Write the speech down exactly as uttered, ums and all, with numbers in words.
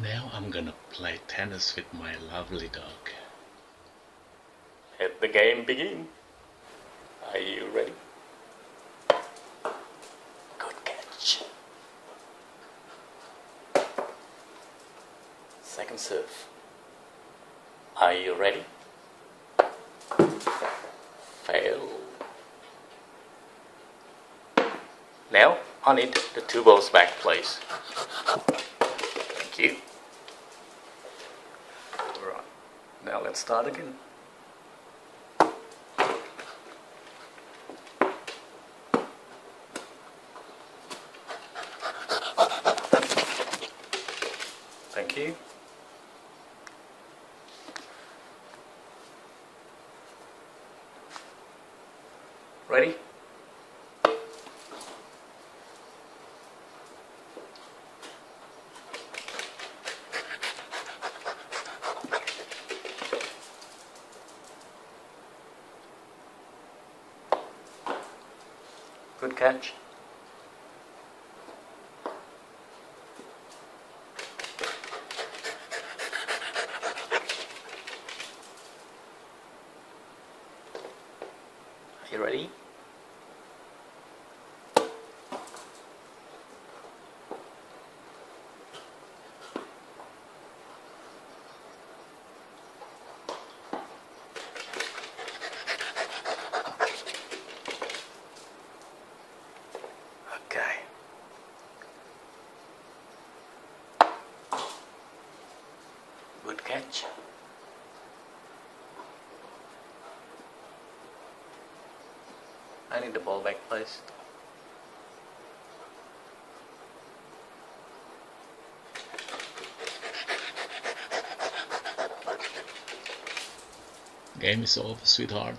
Now I'm gonna play tennis with my lovely dog. Let the game begin. Are you ready? Good catch. Second serve. Are you ready? Fail. Now I need the two balls back, please. Thank you. Alright, now let's start again. Thank you. Ready? Good catch. Are you ready? Good catch. I need the ball back, please. Game is over, sweetheart.